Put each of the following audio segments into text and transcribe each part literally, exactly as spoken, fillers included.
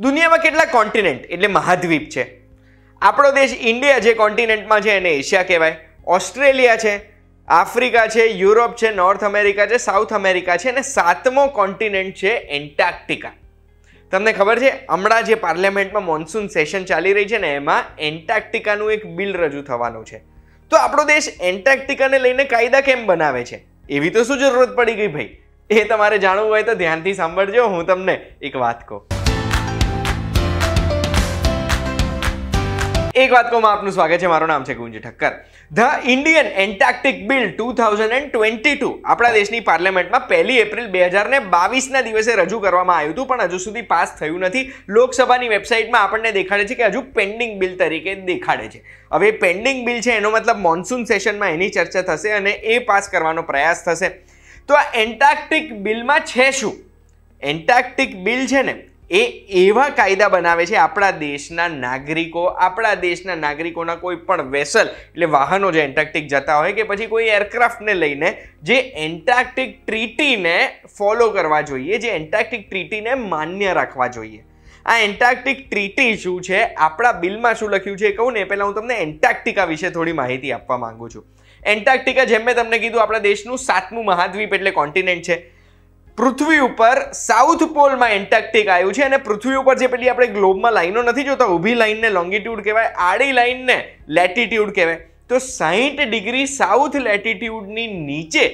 दुनिया में केटला कॉन्टिनेंट एटले महाद्वीप है। आपणो देश इंडिया जे कॉन्टिनेंट में है एने एशिया कहेवाय। ऑस्ट्रेलिया है, आफ्रिका है, यूरोप है, नॉर्थ अमेरिका है, साउथ अमेरिका है, सातमो कॉन्टिनेंट है एंटार्क्टिका। तमने खबर है हमणां जे पार्लियामेंट में मॉन्सून सेशन चाली रही है ने एमां एंटार्क्टिकानुं एक बिल रजू थवानुं छे। तो आपणो देश एंटार्क्टिका ने लईने कायदा केम बनावे छे एवी तो शुं जरूरत पड़ी गई भाई। ए तमारे जाणवुं होय तो ध्यानथी सांभळजो। हूँ तमने एक बात कहूँ एक बात को मैं आपनु स्वागत है। मारो नाम है गुंजे Thakkar. The Indian Antarctic bill two thousand twenty two अपना देश की पार्लियामेंट में पहली एप्रिल दो हज़ार बाईस ना दिवसे रजू करवामां आव्युं हतुं, पण हजू सुधी पास थयुं नथी। लोकसभा की वेबसाइट में आपने देखाड़े कि हजू पेन्डिंग बिल तरीके देखाड़े छे। हवे पेन्डिंग बिल है एनो मतलब मॉन्सून सेशन में एनी चर्चा थशे अने ए पास करवानो प्रयास थशे। तो आ एंटार्क्टिक बिल में छे शुं? एंटार्क्टिक बिल है ने ए एवा कायदा बनावे छे आपड़ा देशना नागरिको आपड़ा देशना नागरिकोना कोई पण वेसल एटले वाहनों जे एंटार्क्टिक जता होय के पछी कोई एरक्राफ्ट ने लईने जे एंटार्क्टिक ट्रीटी ने फॉलो करवा जोईए, जे एंटार्क्टिक ट्रीटी ने मान्य राखवा जोईए। आ एंटार्क्टिक ट्रीटी शुं छे, आपड़ा बिल में शुं लख्युं छे कहूँ ने पहला हूँ तमने एंटार्क्टिका विषे थोड़ी माहिती आपवा माँगु छूँ। एंटार्क्टिका जेम मैं तमने कीधुं आपड़ा देशनुं सातमुं महाद्वीप एटले कॉन्टिनेंट है। पृथ्वी पर साउथ पोल में एंटार्क्टिक आयु है और पृथ्वी पर जो पेली अपने ग्लोब में लाइनों नहीं जोता, ऊभी लाइन ने लॉन्गिट्यूड कहवाय, आड़ी लाइन ने लेटिट्यूड कहवाय। तो साइठ डिग्री साउथ लेटिट्यूड नी नीचे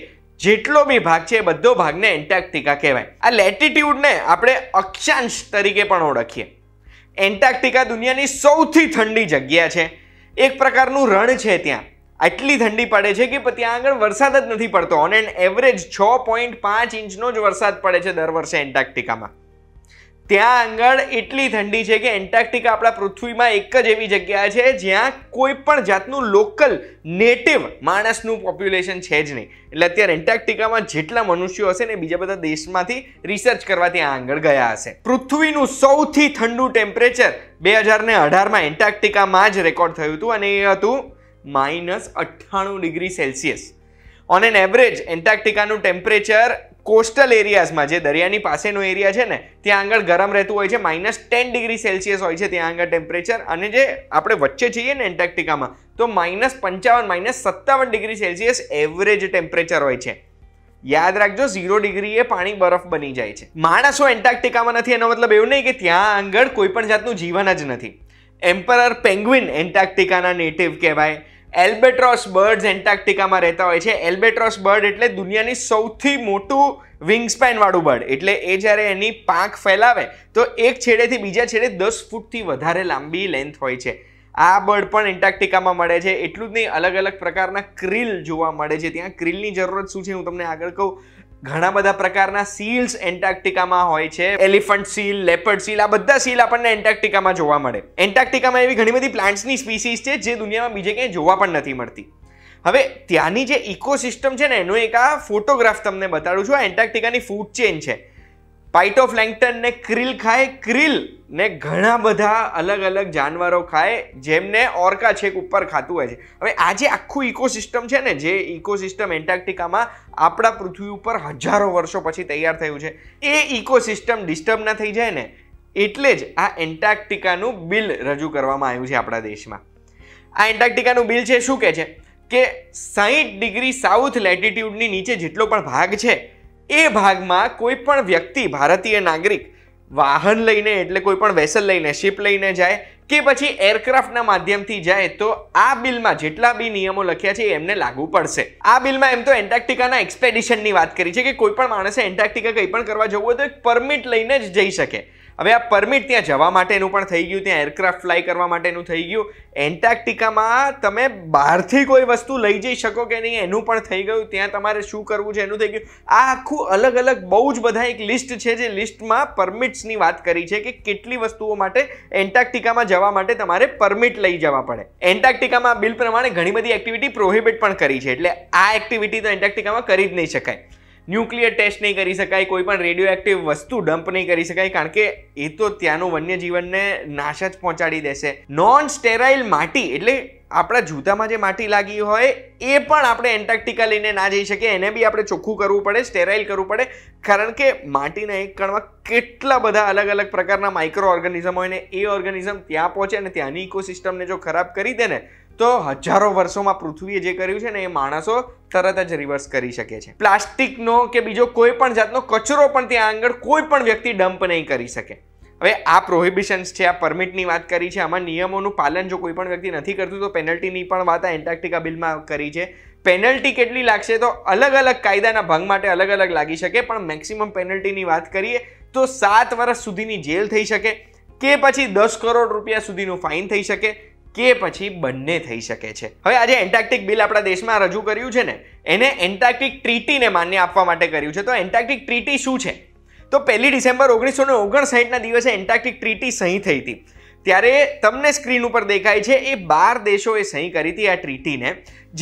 जेटलो भी भाग है बधो भाग ने एंटार्क्टिका कहवाय। आ लेटिट्यूड ने अपने अक्षांश तरीके पण ओळखीए। एंटार्क्टिका दुनिया की सौथी ठंडी जगह है। एक प्रकारनुं रण है, त्यां आटली ठंडी पड़े छे कि त्यां आगळ वरसाद ज नथी पड़तो। ऑन एन एवरेज छह पॉइंट पाँच इंचनो ज वरसाद पड़े छे दर वर्षे एंटार्क्टिका में। त्यां आगळ एटली ठंडी छे कि एंटार्क्टिका आपणा पृथ्वी में एक ज एवी जग्या छे ज्यां कोई पण जातनुं लोकल नेटिव माणसनुं पॉप्युलेशन छे ज नहीं। एटले अत्यारे एंटार्क्टिका में जेटला मनुष्यो हशे ने बीजा बधा देशमांथी रिसर्च करवा त्यां आगळ गया हशे। पृथ्वीनुं सौथी ठंडू टेम्परेचर दो हज़ार अठारह में एंटार्क्टिका में ज रेकॉर्ड थयुं हतुं अने ए हतुं माइनस अठाणु degree Celsius. On an average एंटार्क्टिकानु टेम्परेचर कोस्टल एरियाज में दरियानी पासेनो एरिया है त्यां आंगळ गरम रहतुं होय छे, माइनस टेन डिग्री सेल्सियस होय छे त्यां आंगळ टेम्परेचर। अने जे आपणे वच्चे छीए ने एंटार्क्टिका में तो माइनस पंचावन माइनस सत्तावन डिग्री सेल्सियस एवरेज टेम्परेचर होय छे। याद राखजो जीरो डिग्रीए पाणी बरफ बनी जाय छे। माणसो एंटार्क्टिका में नथी एनो मतलब एवुं नहीं कि त्यां आंगळ कोईपण जातनुं जीवन ज नथी। एम्परर पेंग्विन एंटार्क्टिका ना नेटिव कहवाय। एल्बेट्रॉस बर्ड्स एंटार्क्टिका में रहता होय छे। एल्बेट्रॉस बर्ड एटले दुनियानी सौथी मोटुं विंगस्पेन वाळुं बर्ड, एटले ए ज्यारे एनी पांख फैलावे तो एक छेडेथी बीजा छेडे दस फूटथी वधारे लांबी लेंथ होय छे। आ बर्ड पण एंटार्क्टिका में मळे छे। एटलुं ज नहीं अलग अलग प्रकारना क्रिल जोवा मळे छे। त्यां क्रिलनी जरूरत शुं छे हूँ तमने आगळ कहूँ। घणा बधा प्रकारना सील्स एंटार्क्टिका में होय छे। एलिफंट सील, लेपर्ड सील, आ बधा सील आपणे एंटार्क्टिका में जोवा मळे। एंटार्क्टिका में एवी घणी बधी प्लांट्सनी स्पीसीज छे जे दुनिया में बीजे क्यांय जोवा पण नथी मळती। हवे त्यांनी जे इकोसिस्टम छे ने एनो एक आ फोटोग्राफ तमने बताडुं छुं। एंटार्क्टिकानी फूड चेन छे। पाइटोप्लैंक्टन ने क्रिल खाए, क्रिल ने घणा बधा अलग अलग जानवरों खाए जेमने ऑर्का छेक ऊपर खातु होय छे। हवे आ जे आखुं इकोसिस्टम छे ने जे इकोसिस्टम एंटार्क्टिका में आपड़ा पृथ्वी उपर हजारों वर्षों पछी तैयार थयुं छे ए इकोसिस्टम डिस्टर्ब ना थई जाय ने एटले ज आ एंटार्क्टिकानुं बिल रजू करवामां आव्युं छे आपड़ा देशमां। आ एंटार्क्टिकानुं बिल छे शुं कहे छे के साठ डिग्री साउथ लेटिट्यूडनी नीचे जेटलो पण भाग छे ए भाग में कोईपण व्यक्ति भारतीय नागरिक वाहन लईने एटले कोईपण वेसल लईने शिप लईने जाए के पछी एरक्राफ्टना माध्यमथी जाए तो आ बिल में जेटला बी नियमों लख्या छे एमने लागू पड़शे। आ बिल में एम तो एंटार्क्टिकाना एक्सपेडिशननी वात करी छे कि कोईपण माणसे एंटार्क्टिका कंईपण करवा जवुं होय तो एक परमिट लईने ज जई शके। हवे आ परमिट त्यां जवा माटेनुं पण थई गयुं, त्यां एरक्राफ्ट फ्लाय करवा माटेनुं थई गयुं। एंटार्क्टिका में तमे बहारथी कोई वस्तु लई जई शको के नहीं एनुं पण थई गयुं। त्यां तमारे शुं करवुं छे एनुं थई गयुं। आ आखुं अलग अलग बहु ज बधा एक लिस्ट है जे लिस्ट में परमिट्सनी वात करी है कि केटली वस्तुओं माटे एंटार्क्टिका में जवा माटे तमारे परमिट लई जवा पड़े। एंटार्क्टिका में बिल प्रमाणे घणी बधी एक्टिविटी प्रोहिबिट पण करी है एटले आ एक्टिविटी तो एंटार्क्टिका में करी ज नहीं शकाय। ન્યુક્લિયર ટેસ્ટ નહીં કરી શકાય, કોઈ પણ રેડિયો એક્ટિવ વસ્તુ ડમ્પ નહીં કરી શકાય, કારણ કે એ તો ત્યાંનું વન્યજીવનને નાશ જ પહોંચાડી દેશે. નોન સ્ટેરાઇલ માટી એટલે આપણા જૂતામાં જે માટી લાગી હોય એ પણ આપણે એન્ટાર્ક્ટિકા લઈને ના જઈ શકીએ, એને બી આપણે ચોખ્ખું કરવું પડે, સ્ટેરાઇલ કરવું પડે, કારણ કે માટીના એક કણમાં કેટલા બધા અલગ અલગ પ્રકારના માઇક્રો ઓર્ગેનિઝમ હોય ને એ ઓર્ગેનિઝમ ત્યાં પહોંચે અને ત્યાંની ઇકોસિસ્ટમને જો ખરાબ કરી દે ને તો હજારો વર્ષોમાં પૃથ્વીએ જે કર્યું છે ને એ માણસો તરત જ રિવર્સ કરી શકે છે. પ્લાસ્ટિકનો કે બીજો કોઈ પણ જાતનો કચરો પણ ત્યાં આગળ કોઈ પણ વ્યક્તિ ડમ્પ નહીં કરી શકે. હવે આ પ્રોહિબિશન્સ છે, આ પરમિટની વાત કરી છે, આમાં નિયમોનું પાલન જો કોઈ પણ વ્યક્તિ નથી કરતું તો પેનલ્ટીની પણ વાત આ એન્ટાર્ક્ટિકા બિલમાં કરી છે. પેનલ્ટી કેટલી લાગશે તો અલગ અલગ કાયદાના ભંગ માટે અલગ અલગ લાગી શકે, પણ મેક્સિમમ પેનલ્ટીની વાત કરીએ તો સાત વર્ષ સુધીની જેલ થઈ શકે, કે પછી દસ કરોડ રૂપિયા સુધીનું ફાઇન થઈ શકે, કે પછી બંને થઈ શકે છે. હવે આજે એન્ટાર્ક્ટિક બિલ આપણા દેશમાં રજૂ કર્યું છે ને એને એન્ટાર્ક્ટિક ટ્રીટીને માન્ય આપવા માટે કર્યું છે. તો એન્ટાર્ક્ટિક ટ્રીટી શું છે? તો પહેલી ડિસેમ્બર ઓગણીસો ને ઓગણસાઠના દિવસે એન્ટાર્ક્ટિક ટ્રીટી સહી થઈ હતી. ત્યારે તમને સ્ક્રીન ઉપર દેખાય છે એ બાર દેશોએ સહી કરી હતી આ ટ્રીટીને.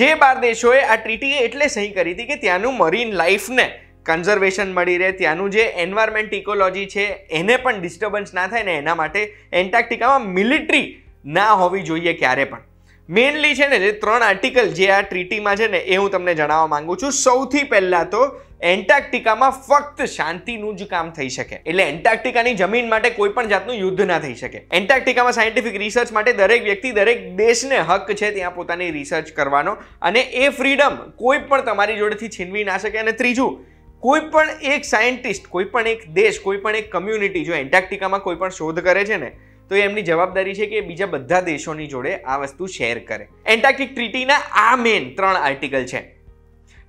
જે બાર દેશોએ આ ટ્રીટીએ એટલે સહી કરી હતી કે ત્યાંનું મરીન લાઈફને કન્ઝર્વેશન મળી રહે, ત્યાંનું જે એન્વાયરમેન્ટ ઇકોલોજી છે એને પણ ડિસ્ટર્બન્સ ના થાય ને એના માટે એન્ટાર્ક્ટિકામાં મિલિટરી ના હોવી જોઈએ ક્યારે પણ. મેઇનલી છે ને જે ત્રણ આર્ટિકલ જે આ ટ્રીટીમાં છે ને એ હું તમને જણાવવા માંગુ છું. સૌથી પહેલાં તો એન્ટાર્ક્ટિકામાં ફક્ત શાંતિનું જ કામ થઈ શકે, એટલે એન્ટાર્ક્ટિકાની જમીન માટે કોઈ પણ જાતનું યુદ્ધ ના થઈ શકે. એન્ટાર્ક્ટિકામાં સાયન્ટિફિક રિસર્ચ માટે દરેક વ્યક્તિ દરેક દેશને હક છે ત્યાં પોતાની રિસર્ચ કરવાનો, અને એ ફ્રીડમ કોઈ પણ તમારી જોડેથી છીનવી ના શકે. અને ત્રીજું, કોઈ પણ એક સાયન્ટિસ્ટ, કોઈ પણ એક દેશ, કોઈ પણ એક કમ્યુનિટી જો એન્ટાર્ક્ટિકામાં કોઈ પણ શોધ કરે છે ને તો એમની જવાબદારી છે કે બીજા બધા દેશોની જોડે આ વસ્તુ શેર કરે. એન્ટાર્ક્ટિક ટ્રીટીના આ મેન ત્રણ આર્ટિકલ છે.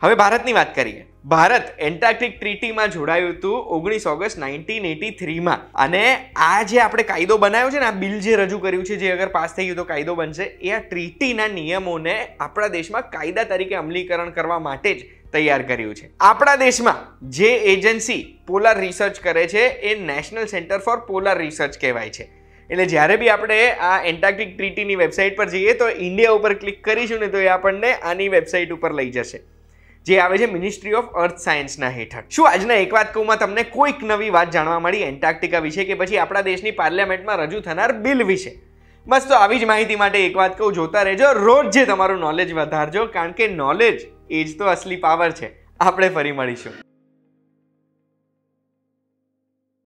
હવે ભારતની વાત કરીએ. ભારત એન્ટાર્ક્ટિક ટ્રીટીમાં જોડાયું હતું ઓગણીસ ઓગસ્ટ નાઇન્ટીન એટી થ્રીમાં, અને આ જે આપણે કાયદો બનાવ્યો છે ને, આ બિલ જે રજૂ કર્યું છે, જે અગર પાસ થઈ ગયું તો કાયદો બનશે, એ આ ટ્રીટીના નિયમોને આપણા દેશમાં કાયદા તરીકે અમલીકરણ કરવા માટે જ તૈયાર કર્યું છે. આપણા દેશમાં જે એજન્સી પોલર રિસર્ચ કરે છે એ national centre for polar research કહેવાય છે. એટલે જ્યારે બી આપણે આ એન્ટાર્ક્ટિક ટ્રીટીની વેબસાઇટ પર જઈએ તો ઇન્ડિયા ઉપર ક્લિક કરીશું ને તો એ આપણને આની વેબસાઇટ ઉપર લઈ જશે, જે આવે છે મિનિસ્ટ્રી ઓફ અર્થ સાયન્સના હેઠળ. શું આજના એક વાત કહુંમાં તમને કોઈક નવી વાત જાણવા મળી એન્ટાર્ક્ટિકા વિશે કે પછી આપણા દેશની પાર્લામેન્ટમાં રજૂ થનાર બિલ વિશે? બસ તો આવી જ માહિતી માટે એક વાત કહું, જોતા રહેજો, રોજ જે તમારું નોલેજ વધારજો, કારણ કે નોલેજ એ જ તો અસલી પાવર છે. આપણે ફરી મળીશું.